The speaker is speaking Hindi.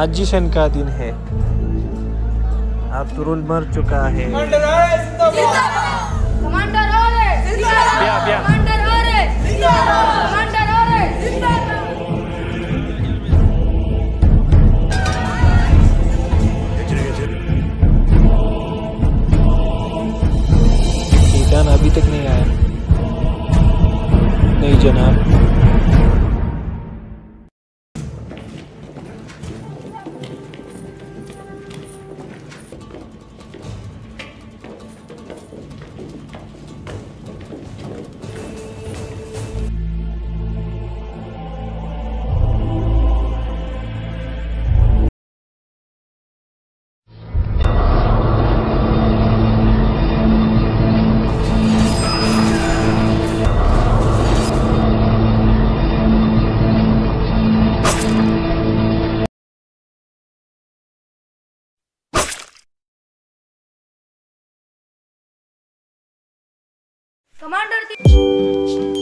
आज जश्न का दिन है, अर्तुगरुल मर चुका है। ईरान अभी तक नहीं आया। नहीं जनाब। कमांडर